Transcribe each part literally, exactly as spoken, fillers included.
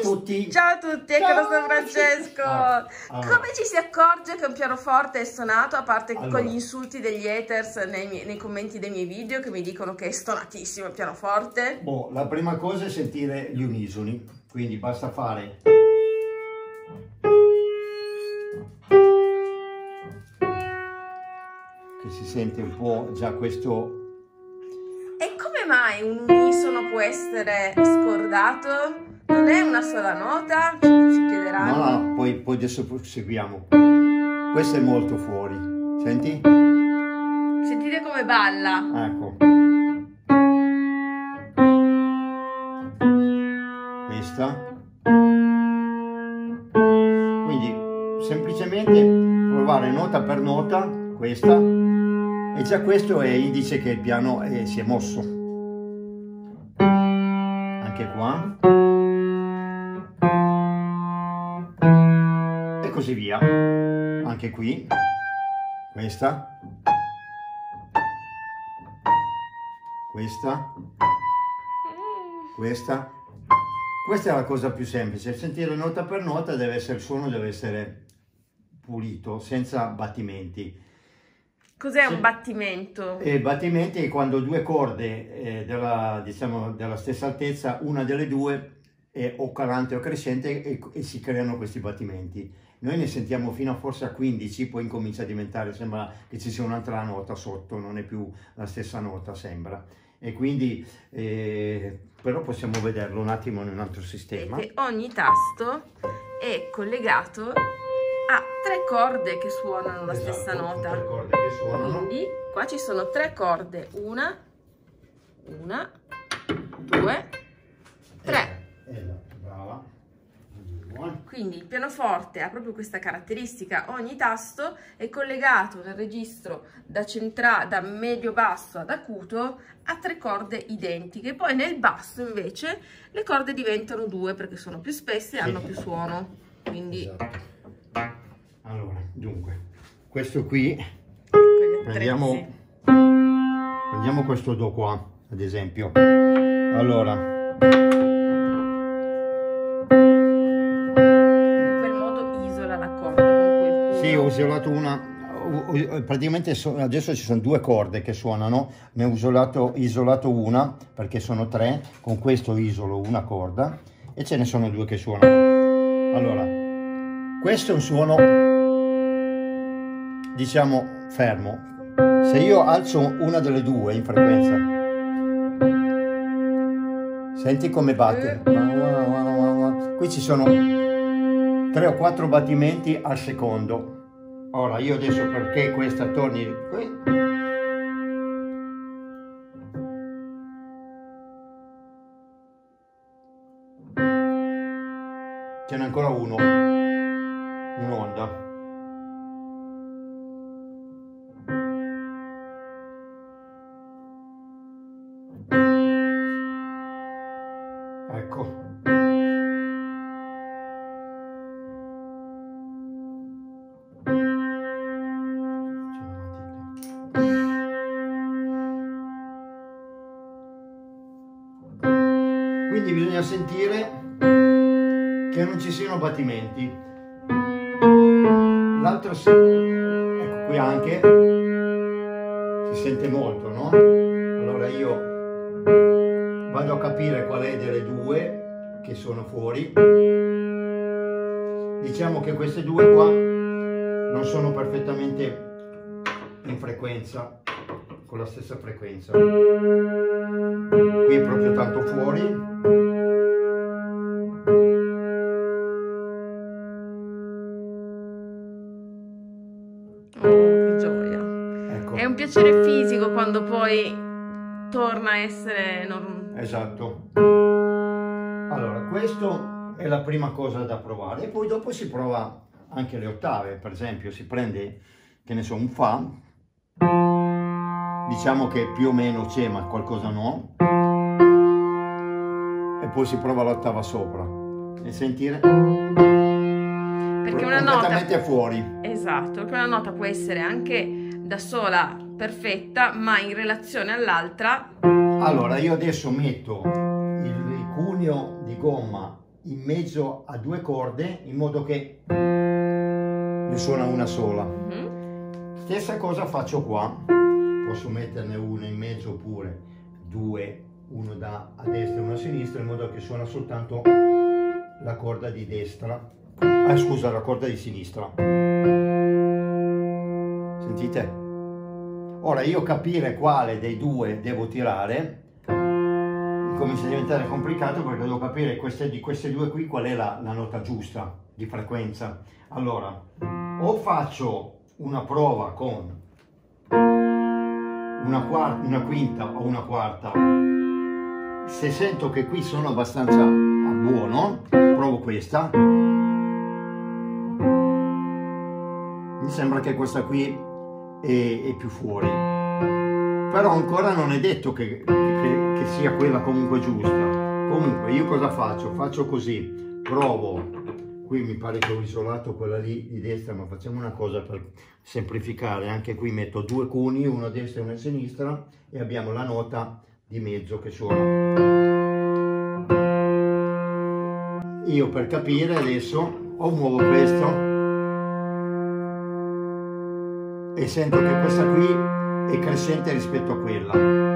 Tutti. Ciao a tutti, ecco lo San Francesco. Ah, allora. Come ci si accorge che un pianoforte è stonato, a parte allora. con gli insulti degli haters nei, miei, nei commenti dei miei video che mi dicono che è stonatissimo il pianoforte? Boh, la prima cosa è sentire gli unisoni, quindi basta fare che si sente un po' già questo. E come mai un unisono può essere scordato? Non è una sola nota, si chiederanno. No, no, poi, poi adesso proseguiamo. Questo è molto fuori. Senti? Sentite come balla. Ecco. Questa. Quindi semplicemente provare nota per nota questa. E già questo è indice che il piano eh, si è mosso. Anche qua. Così via, anche qui, questa, questa, questa, questa è la cosa più semplice, sentire nota per nota, deve essere, il suono deve essere pulito, senza battimenti. Cos'è un battimento? E battimenti è quando due corde eh, della, diciamo, della stessa altezza, una delle due è o calante o crescente e, e si creano questi battimenti. Noi ne sentiamo fino a forse a quindici, poi incomincia a diventare, sembra che ci sia un'altra nota sotto, non è più la stessa nota, sembra. E quindi, eh, però possiamo vederlo un attimo in un altro sistema. Vedete, ogni tasto è collegato a tre corde che suonano la esatto, stessa nota. Tre corde che suonano. Quindi qua ci sono tre corde, una, una, due, tre. Eh, eh, brava. Quindi il pianoforte ha proprio questa caratteristica, ogni tasto è collegato nel registro da, da medio-basso ad acuto a tre corde identiche, poi nel basso invece le corde diventano due perché sono più spesse e sì. hanno più suono. Quindi... Esatto. Allora, dunque, questo qui, ecco, prendiamo, prendiamo questo do qua, ad esempio. Allora... Ho isolato una, praticamente adesso ci sono due corde che suonano, ne ho isolato, isolato una perché sono tre, con questo isolo una corda e ce ne sono due che suonano. Allora, questo è un suono, diciamo, fermo. Se io alzo una delle due in frequenza, senti come batte. Qui ci sono tre o quattro battimenti al secondo. Ora io adesso perché questa torni qui, ce n'è ancora uno, un'onda, ecco. Quindi bisogna sentire che non ci siano battimenti. L'altro, ecco qui anche, si sente molto, no? Allora io vado a capire qual è delle due che sono fuori. Diciamo che queste due qua non sono perfettamente in frequenza, con la stessa frequenza. Qui è proprio tanto fuori. È un piacere fisico quando poi torna a essere normale. Esatto. Allora, questa è la prima cosa da provare. E poi dopo si prova anche le ottave. Per esempio, si prende, che ne so, un Fa. Diciamo che più o meno c'è, ma qualcosa no. E poi si prova l'ottava sopra. E sentire... Perché una nota... Completamente fuori. Esatto, perché una nota può essere anche... da sola perfetta, ma in relazione all'altra. Allora io adesso metto il, il cuneo di gomma in mezzo a due corde in modo che ne suona una sola. Mm-hmm. Stessa cosa faccio qua, posso metterne una in mezzo oppure due, uno da a destra e uno a sinistra, in modo che suona soltanto la corda di destra, ah scusa, la corda di sinistra. Sentite? Ora io capire quale dei due devo tirare comincia a diventare complicato, perché devo capire queste, di queste due qui qual è la, la nota giusta di frequenza. Allora, o faccio una prova con una, quarta, una quinta o una quarta, se sento che qui sono abbastanza buono, provo questa. Mi sembra che questa qui è, è più fuori, però ancora non è detto che... che sia quella comunque giusta. Comunque io cosa faccio? Faccio così, provo qui, mi pare che ho isolato quella lì di destra, ma facciamo una cosa per semplificare, anche qui metto due cuni, uno a destra e uno a sinistra, e abbiamo la nota di mezzo che suona. Io per capire adesso o muovo questo e sento che questa qui è crescente rispetto a quella.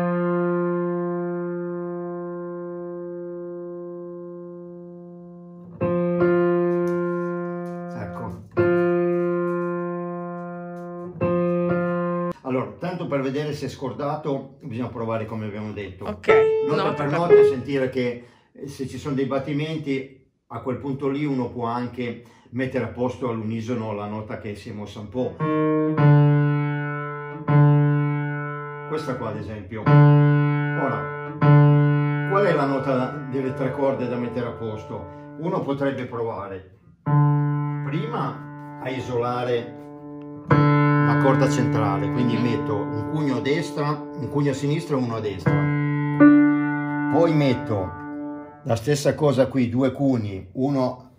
Per vedere se è scordato bisogna provare come abbiamo detto, okay. Nota per nota, sentire che se ci sono dei battimenti a quel punto lì uno può anche mettere a posto all'unisono la nota che si è mossa un po', questa qua ad esempio. Ora qual è la nota delle tre corde da mettere a posto? Uno potrebbe provare prima a isolare la corda centrale, quindi metto un cugno a destra, un cugno a sinistra e uno a destra, poi metto la stessa cosa qui, due cuni, uno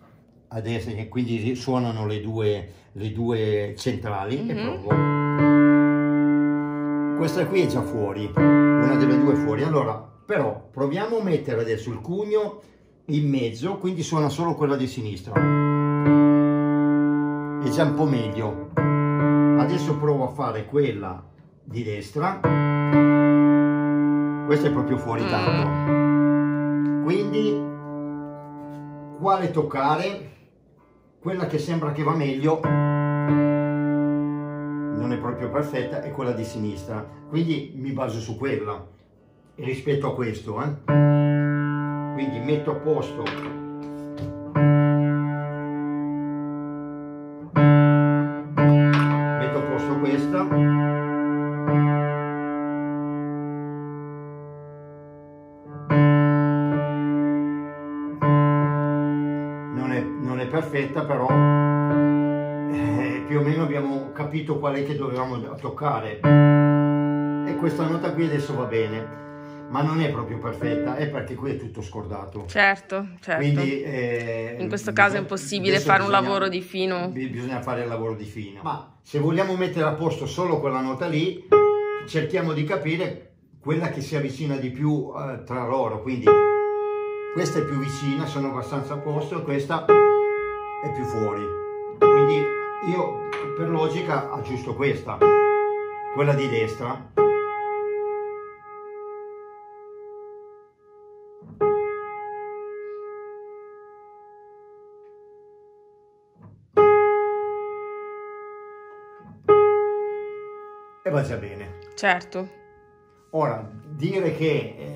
a destra, che quindi suonano le due, le due centrali, mm-hmm. E provo. Questa qui è già fuori, una delle due è fuori. Allora però proviamo a mettere adesso il cugno in mezzo, quindi suona solo quella di sinistra, è già un po' meglio. Adesso provo a fare quella di destra, questa è proprio fuori tanto, quindi quale toccare? Quella che sembra che va meglio, non è proprio perfetta, è quella di sinistra, quindi mi baso su quella rispetto a questo, eh? Quindi metto a posto perfetta, però eh, più o meno abbiamo capito qual è che dovevamo toccare, e questa nota qui adesso va bene, ma non è proprio perfetta, è perché qui è tutto scordato. Certo, certo. Quindi eh, in questo caso è impossibile fare bisogna, un lavoro di fino, bisogna fare il lavoro di fino, ma se vogliamo mettere a posto solo quella nota lì cerchiamo di capire quella che si avvicina di più eh, tra loro, quindi questa è più vicina, sono abbastanza a posto, e questa è più fuori, quindi io per logica aggiusto questa, quella di destra, e va già bene. Certo. Ora dire che eh,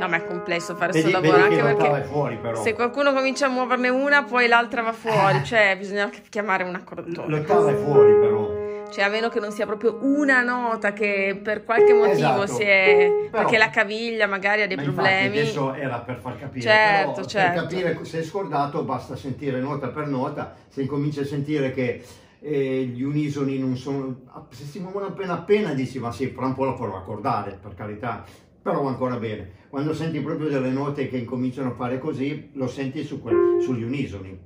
no, ma è complesso fare questo lavoro, anche perché fuori, però. Se qualcuno comincia a muoverne una, poi l'altra va fuori, cioè bisogna chiamare un accordatore. L'ottava è fuori però. Cioè a meno che non sia proprio una nota che per qualche motivo esatto. si è... Però, perché la caviglia magari ha dei ma problemi. Adesso era per far capire, certo, però, certo. Per capire se è scordato basta sentire nota per nota, se incominci a sentire che... E gli unisoni non sono, se si muovono appena appena dici ma sì, però un po' la provo a accordare, per carità, però va ancora bene. Quando senti proprio delle note che incominciano a fare così, lo senti su que... sugli unisoni,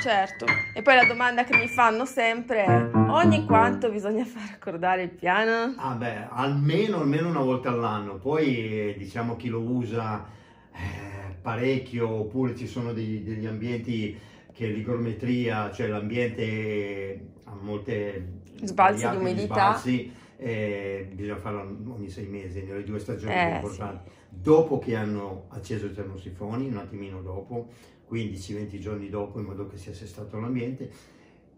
certo. E poi la domanda che mi fanno sempre è: ogni quanto bisogna far accordare il piano? Ah beh, almeno, almeno una volta all'anno, poi diciamo chi lo usa eh, parecchio, oppure ci sono degli, degli ambienti che l'igrometria, cioè l'ambiente ha molte sbalzi di umidità, sbalzi, eh, bisogna farlo ogni sei mesi, nelle due stagioni eh, importanti. Sì. Dopo che hanno acceso i termosifoni, un attimino dopo, quindici venti giorni dopo, in modo che sia assestato l'ambiente,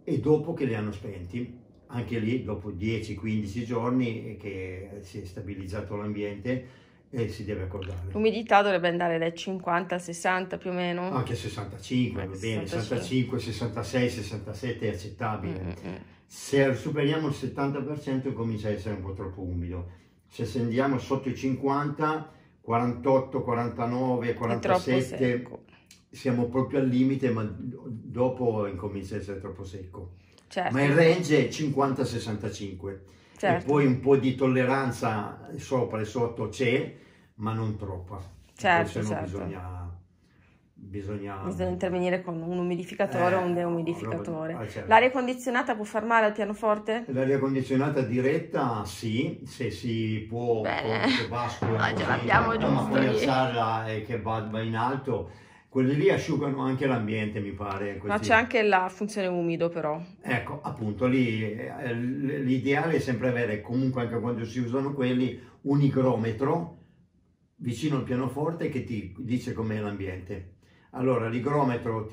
e dopo che li hanno spenti, anche lì dopo dieci quindici giorni che si è stabilizzato l'ambiente, e si deve accordare. L'umidità dovrebbe andare dai cinquanta al sessanta più o meno. Anche a sessantacinque, eh, va bene, sessantacinque sessantasei sessantasette è accettabile. Mm-hmm. Se superiamo il settanta per cento comincia a essere un po' troppo umido. Se scendiamo sotto i cinquanta, quarantotto quarantanove quarantasette, siamo proprio al limite, ma dopo incomincia a essere troppo secco. Certo. Ma il range è cinquanta sessantacinque. Certo. E poi un po' di tolleranza sopra e sotto c'è, ma non troppa. Certo, se no certo. bisogna, bisogna... bisogna intervenire con un umidificatore eh, o un deumidificatore. No, ah, certo. L'aria condizionata può far male al pianoforte? L'aria condizionata diretta sì, se si può, con vascola, no, ce l'abbiamo giusto, ma puoi alzarla e che va, va in alto. Quelli lì asciugano anche l'ambiente, mi pare. Così. Ma c'è anche la funzione umido, però. Ecco, appunto, lì l'ideale è sempre avere, comunque anche quando si usano quelli, un igrometro vicino al pianoforte che ti dice com'è l'ambiente. Allora, l'igrometro,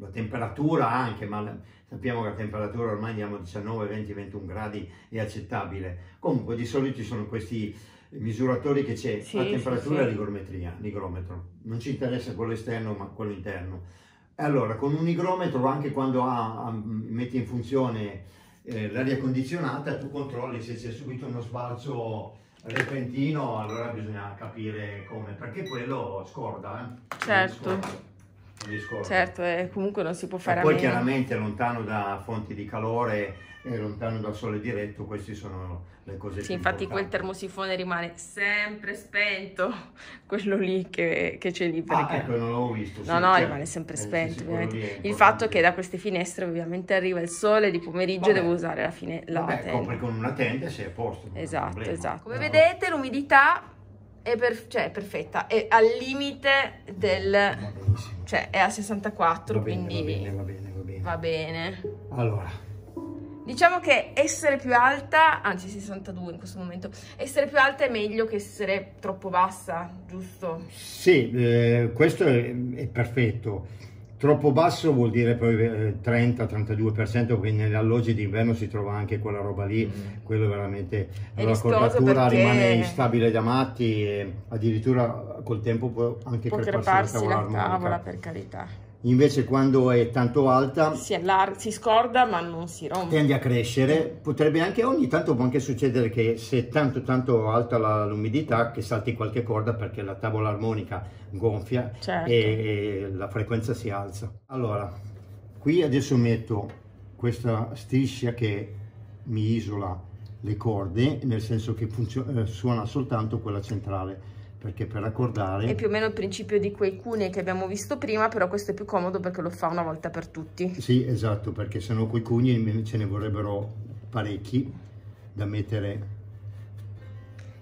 la temperatura anche, ma sappiamo che la temperatura ormai andiamo a diciannove, venti, ventuno gradi, è accettabile. Comunque, di solito ci sono questi misuratori che c'è, sì, la temperatura sì, sì. e l'igrometria, l'igrometro. Non ci interessa quello esterno, ma quello interno. Allora, con un igrometro, anche quando ha, ha, metti in funzione eh, l'aria condizionata, tu controlli se c'è subito uno sbalzo repentino, allora bisogna capire come, perché quello scorda, eh? Certo. Non scorda. Certo, e comunque non si può fare a meno. Poi chiaramente lontano da fonti di calore e lontano dal sole diretto, queste sono le cose sì, più infatti importanti. Quel termosifone rimane sempre spento, quello lì che, che c'è lì. Perché... Ah, ecco, non l'ho visto. Sì, no, no, cioè, rimane sempre spento. Ovviamente. Il fatto è che da queste finestre ovviamente arriva il sole di pomeriggio e devo usare la, fine... la Vabbè, tenda. Compri con una tenda sei a posto. Esatto, esatto. Come no. vedete l'umidità... È per, cioè è perfetta, è al limite del, cioè è a sessantaquattro, va bene, quindi va bene, va bene, va bene, va bene. Allora, diciamo che essere più alta, anzi sessantadue in questo momento, essere più alta è meglio che essere troppo bassa, giusto? Sì, eh, questo è, è perfetto. Troppo basso vuol dire poi trenta trentadue per cento, che negli alloggi d'inverno si trova anche quella roba lì, mm. quello veramente, la cordatura perché... rimane instabile da matti, e addirittura col tempo può anche può creparsi la tavola, la tavola, per carità. Invece quando è tanto alta si, si scorda ma non si rompe. Tende a crescere, potrebbe anche, ogni tanto può anche succedere che se è tanto tanto alta l'umidità che salti qualche corda perché la tavola armonica gonfia, certo. e, e la frequenza si alza. Allora, qui adesso metto questa striscia che mi isola le corde, nel senso che suona soltanto quella centrale. Perché per accordare... È più o meno il principio di quei cunei che abbiamo visto prima, però questo è più comodo perché lo fa una volta per tutti. Sì, esatto, perché sennò quei cunei ce ne vorrebbero parecchi da mettere.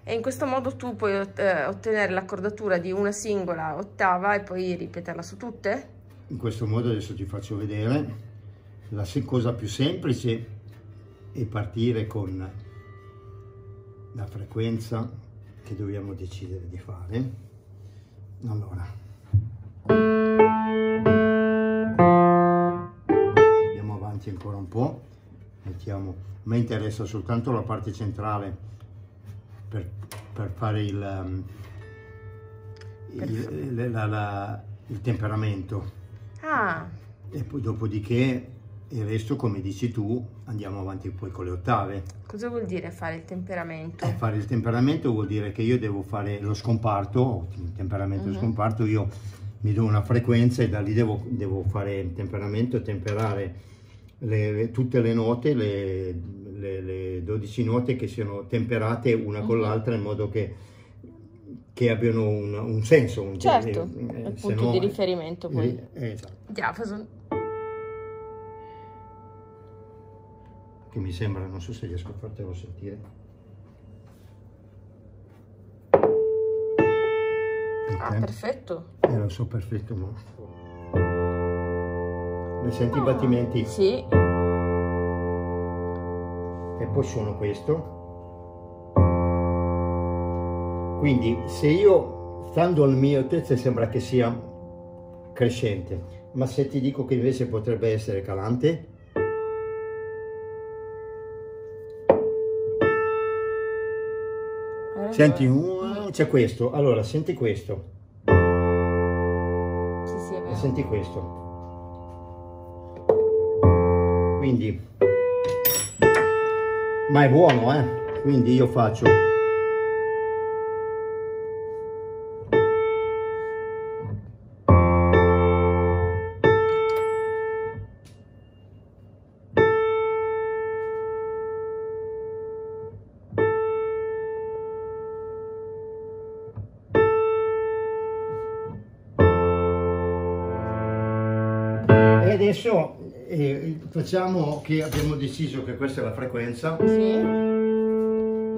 E in questo modo tu puoi eh, ottenere l'accordatura di una singola ottava e poi ripeterla su tutte? In questo modo adesso ti faccio vedere. La cosa più semplice è partire con la frequenza... che dobbiamo decidere di fare. Allora, andiamo avanti ancora un po', mettiamo, a me interessa soltanto la parte centrale per, per fare il, il, la, la, il temperamento, ah. e poi dopodiché il resto, come dici tu, andiamo avanti poi con le ottave. Cosa vuol dire fare il temperamento? Eh, fare il temperamento vuol dire che io devo fare lo scomparto, il temperamento uh-huh. scomparto, io mi do una frequenza e da lì devo, devo fare il temperamento, temperare le, le, tutte le note, le, le, le dodici note che siano temperate una uh-huh. con l'altra in modo che, che abbiano un, un senso. Un, certo, eh, eh, il punto no, di riferimento poi. Eh, esatto. Diapason. Che mi sembra, non so se riesco a fartelo sentire. Ah, eh? Perfetto. Era il suo perfetto modo. Ne senti ah, i battimenti? Sì. E poi suono questo. Quindi se io, stando al mio tetto, sembra che sia crescente, ma se ti dico che invece potrebbe essere calante. Senti, uh, c'è questo, allora senti questo, sì, sì, è vero. Senti questo, quindi, ma è buono, eh? Quindi io faccio, adesso eh, facciamo che abbiamo deciso che questa è la frequenza, sì.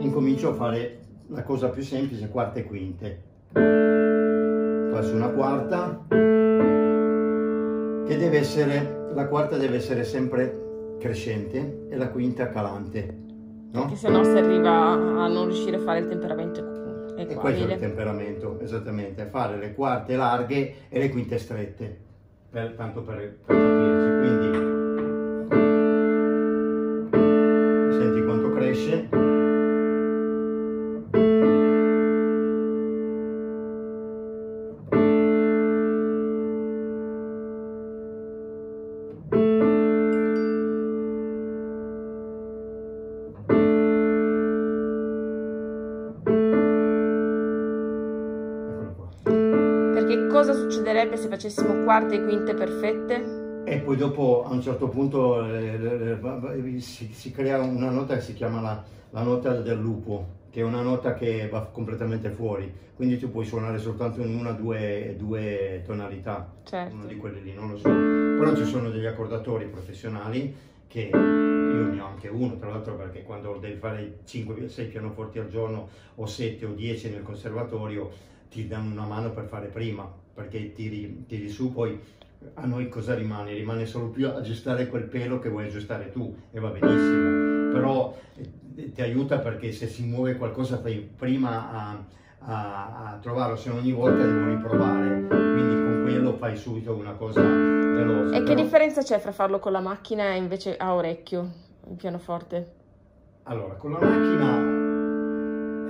Incomincio a fare la cosa più semplice, quarte e quinte, faccio una quarta che deve essere, la quarta deve essere sempre crescente e la quinta calante, no? Perché se no si arriva a non riuscire a fare il temperamento. E, e questo è il temperamento, esattamente, fare le quarte larghe e le quinte strette. Per, tanto per, per capirci, quindi senti quanto cresce, cosa succederebbe se facessimo quarte e quinte perfette? E poi dopo a un certo punto le, le, le, si, si crea una nota che si chiama la, la nota del lupo, che è una nota che va completamente fuori, quindi tu puoi suonare soltanto in una o due, due tonalità, certo. Una di quelle lì, non lo so, però ci sono degli accordatori professionali che io ne ho anche uno, tra l'altro, perché quando devi fare cinque sei pianoforti al giorno o sette o dieci nel conservatorio ti danno una mano per fare prima, perché tiri, tiri su, poi a noi cosa rimane? Rimane solo più aggiustare quel pelo che vuoi aggiustare tu, e va benissimo, però eh, ti aiuta, perché se si muove qualcosa fai prima a, a, a trovarlo, se ogni volta devo riprovare, quindi con quello fai subito una cosa veloce. E però... che differenza c'è fra farlo con la macchina e invece a orecchio, il pianoforte? Allora, con la macchina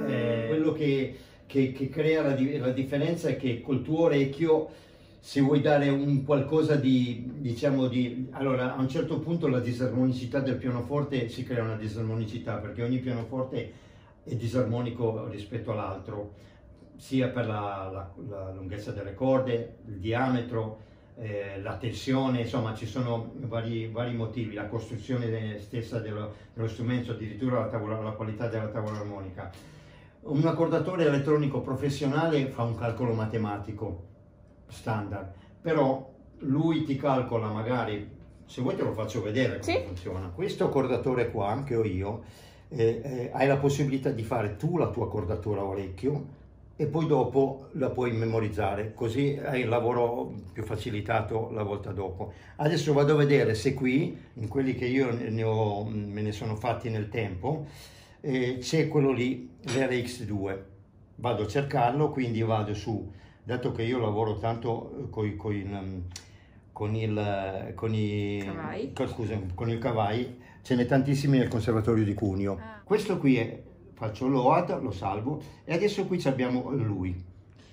eh, quello che... Che, che crea la, la differenza è che col tuo orecchio, se vuoi dare un qualcosa di, diciamo di... Allora, a un certo punto la disarmonicità del pianoforte, si crea una disarmonicità, perché ogni pianoforte è disarmonico rispetto all'altro, sia per la, la, la lunghezza delle corde, il diametro, eh, la tensione, insomma ci sono vari, vari motivi, la costruzione stessa dello, dello strumento, addirittura la, tavola, la qualità della tavola armonica. Un accordatore elettronico professionale fa un calcolo matematico standard, però lui ti calcola magari, se vuoi te lo faccio vedere come sì. funziona. Questo accordatore qua, che ho io, eh, eh, hai la possibilità di fare tu la tua accordatura a orecchio e poi dopo la puoi memorizzare, così hai il lavoro più facilitato la volta dopo. Adesso vado a vedere se qui, in quelli che io ne ho, me ne sono fatti nel tempo, Eh, c'è quello lì, l'R X due, vado a cercarlo, quindi vado su, dato che io lavoro tanto coi, coi, con il con i, Kawai. Con, scusa, con il Kawai, ce n'è tantissimi nel conservatorio di Cuneo. Ah. Questo qui è, faccio l'O A D, lo salvo, e adesso qui abbiamo lui.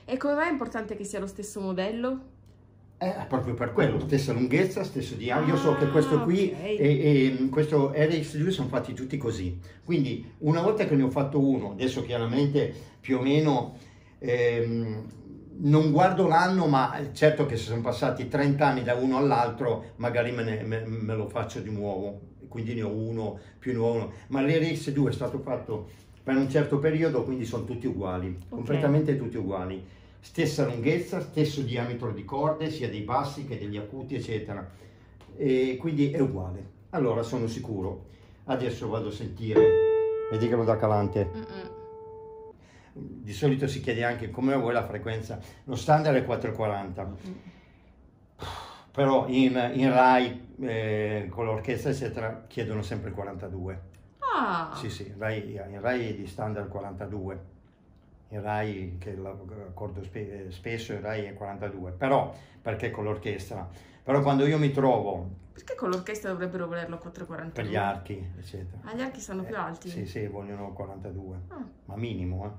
E come mai è importante che sia lo stesso modello? Eh, proprio per quello, stessa lunghezza, stesso diametro. Io so che questo qui okay. e, e questo R X due sono fatti tutti così, quindi una volta che ne ho fatto uno, adesso chiaramente più o meno ehm, non guardo l'anno, ma certo che se sono passati trenta anni da uno all'altro magari me, ne, me, me lo faccio di nuovo, quindi ne ho uno più nuovo, ma l'R X due è stato fatto per un certo periodo, quindi sono tutti uguali, okay. completamente tutti uguali. Stessa lunghezza, stesso diametro di corde, sia dei bassi che degli acuti, eccetera. E quindi è uguale. Allora sono sicuro. Adesso vado a sentire. Vedi che lo dà calante. Mm-mm. di solito si chiede anche come vuoi la frequenza, lo standard è quattrocentoquaranta, però in, in RAI eh, con l'orchestra eccetera chiedono sempre quarantadue. Ah! Sì, sì, in RAI, in RAI è di standard quarantadue. In RAI, che l'accordo spe spesso, in RAI è quarantadue, però perché con l'orchestra? Però quando io mi trovo... Perché con l'orchestra dovrebbero volerlo quattrocentoquarantadue? Per gli archi, eccetera. Ah, gli archi sono eh, più alti? Sì, sì, vogliono quarantadue, ah. Ma minimo. Eh.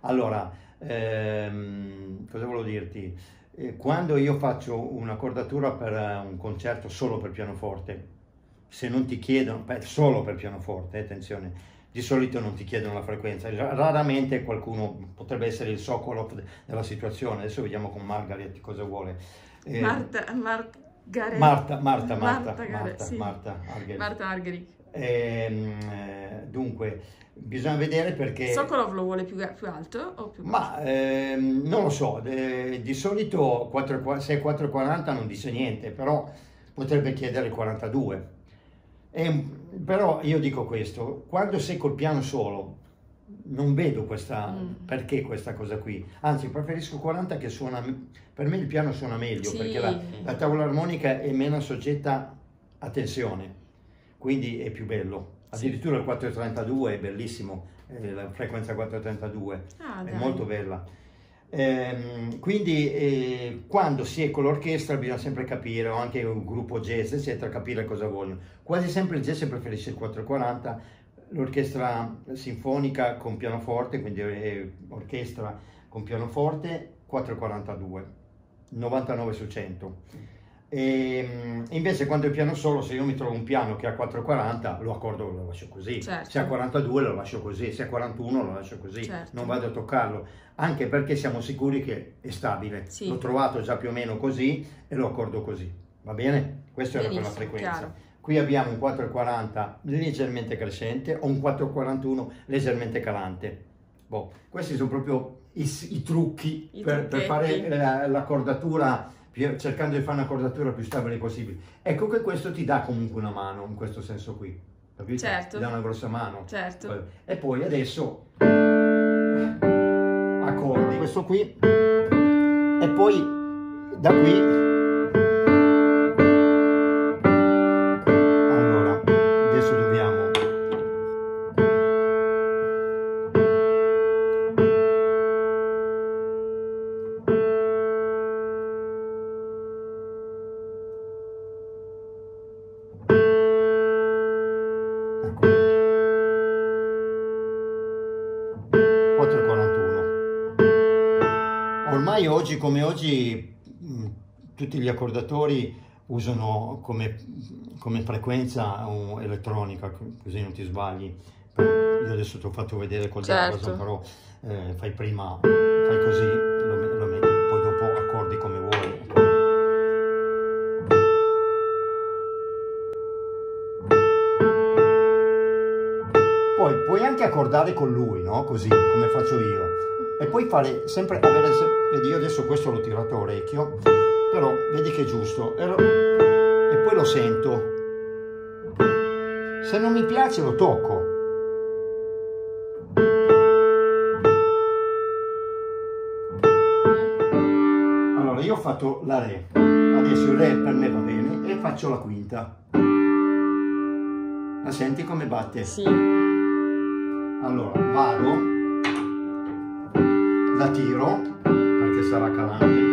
Allora, ehm, cosa volevo dirti? Eh, quando io faccio un'accordatura per uh, un concerto solo per pianoforte, se non ti chiedono, beh, solo per pianoforte, eh, attenzione, di solito non ti chiedono la frequenza, raramente qualcuno, potrebbe essere il Sokolov della situazione, adesso vediamo con Margaret cosa vuole. Eh, Marta, Mar Marta, Marta, Marta, Marta, Marta, sì. Marta Argerich. Marta Argerich. Eh, eh, dunque, bisogna vedere perché... Sokolov lo vuole più, più alto o più basso? Ma eh, non lo so, eh, di solito quattro, sei quattrocentoquaranta non dice niente, però potrebbe chiedere quarantadue. E, però io dico questo, quando sei col piano solo non vedo questa, mm. perché questa cosa qui, anzi preferisco quaranta che suona, per me il piano suona meglio, sì. Perché la, la tavola armonica è meno soggetta a tensione, quindi è più bello, addirittura il quattrocentotrentadue è bellissimo, eh, la frequenza quattrocentotrentadue ah, è molto bella. Eh, quindi eh, quando si è con l'orchestra bisogna sempre capire, o anche un gruppo jazz eccetera, capire cosa vogliono. Quasi sempre il jazz preferisce il quattrocentoquaranta, l'orchestra sinfonica con pianoforte, quindi eh, orchestra con pianoforte quattrocentoquarantadue, novantanove su cento. E invece quando è piano solo, se io mi trovo un piano che ha quattrocentoquaranta lo accordo, lo lascio così, certo. Se ha quarantadue lo lascio così, se ha quarantuno lo lascio così, certo. Non vado a toccarlo, anche perché siamo sicuri che è stabile, sì. L'ho trovato già più o meno così e lo accordo così, va bene? Questo era per la frequenza, chiaro. Qui abbiamo un quattrocentoquaranta leggermente crescente o un quattrocentoquarantuno leggermente calante. Boh, questi sono proprio i, i trucchi I per, per fare l'accordatura, cercando di fare un'accordatura più stabile possibile. Ecco che questo ti dà comunque una mano, in questo senso qui, capito? Certo. Ti dà una grossa mano. Certo. E poi adesso accordi questo qui e poi da qui, allora adesso dobbiamo oggi come oggi tutti gli accordatori usano come, come frequenza elettronica, così non ti sbagli. Io adesso ti ho fatto vedere col diapason, però eh, fai prima, fai così, lo, lo metti, poi dopo accordi come vuoi. Poi puoi anche accordare con lui, no? Così come faccio io. E poi fare sempre, avere, vedi io adesso questo l'ho tirato a orecchio, però vedi che è giusto, e, lo, e poi lo sento, se non mi piace lo tocco. Allora io ho fatto la Re, adesso il Re per me va bene e faccio la quinta. La senti come batte? Sì. Allora vado, la tiro perché sarà calante,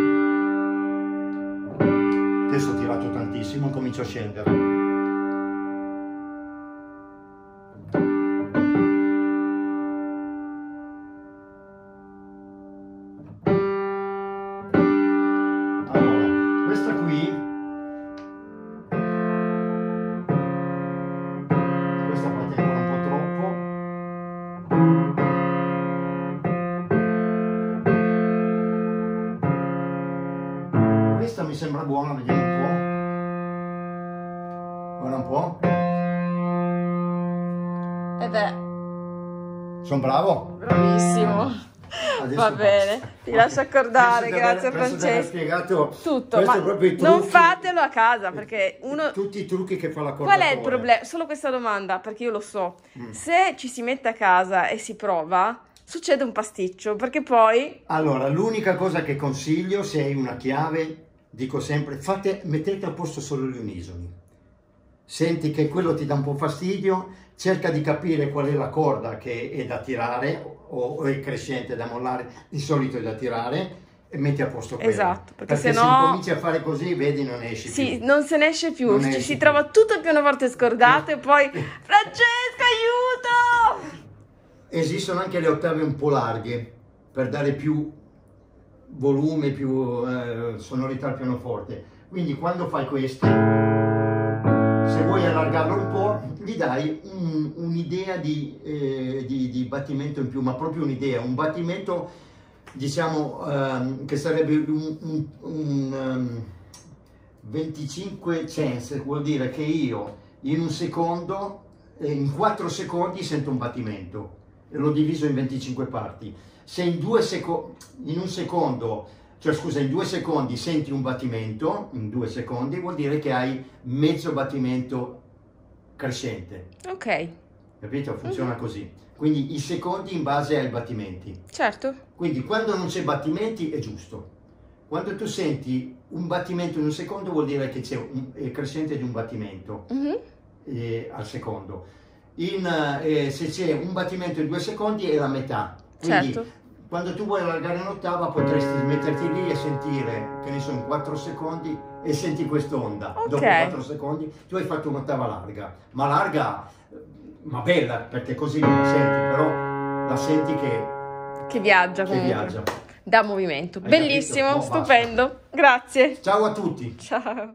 adesso ho tirato tantissimo e comincio a scendere, allora questa qui, questa parte ancora un po' troppo. Questa mi sembra buona, vediamo un po'. Guarda un po'. E beh. Sono bravo? Bravissimo. Adesso va bene, basta. Ti lascio accordare, penso grazie Francesco. Penso di aver spiegato tutto, ma non fatelo a casa, perché uno... Tutti i trucchi che fa l'accordatore. Qual è il problema? Solo questa domanda, perché io lo so. Mm. Se ci si mette a casa e si prova... succede un pasticcio, perché poi... Allora, l'unica cosa che consiglio, se hai una chiave, dico sempre, fate, mettete a posto solo gli unisoni. Senti che quello ti dà un po' fastidio, cerca di capire qual è la corda che è da tirare, o, o è crescente da mollare, di solito è da tirare, e metti a posto quello. Esatto, perché, perché sennò... se cominci a fare così, vedi, non esci sì, più. Non se ne esce più, non ci esci si più. Trova tutto più una volta scordato, no. E poi Francesca, aiuto! Esistono anche le ottave un po' larghe, per dare più volume, più eh, sonorità al pianoforte. Quindi quando fai questo, se vuoi allargarlo un po', gli dai un'idea un di, eh, di, di battimento in più, ma proprio un'idea, un battimento... diciamo um, che sarebbe un, un, un um, venticinque cents, vuol dire che io in un secondo, in quattro secondi sento un battimento, e l'ho diviso in venticinque parti. Se in due secondi, in un secondo, cioè scusa, in due secondi senti un battimento, in due secondi vuol dire che hai mezzo battimento crescente. Ok. Capito? Funziona mm-hmm. così. Quindi i secondi in base ai battimenti. Certo. Quindi quando non c'è battimenti è giusto. Quando tu senti un battimento in un secondo vuol dire che c'è il crescente di un battimento mm-hmm. eh, al secondo. In, eh, se c'è un battimento in due secondi è la metà. Quindi certo. Quando tu vuoi allargare un'ottava potresti metterti lì e sentire, che ne so, in quattro secondi e senti quest'onda. Okay. Dopo quattro secondi tu hai fatto un'ottava larga. Ma larga... ma bella, perché così non la senti, però la senti che, che viaggia, che viaggia da movimento. Hai bellissimo, capito? No, stupendo, basta. Grazie, ciao a tutti, ciao.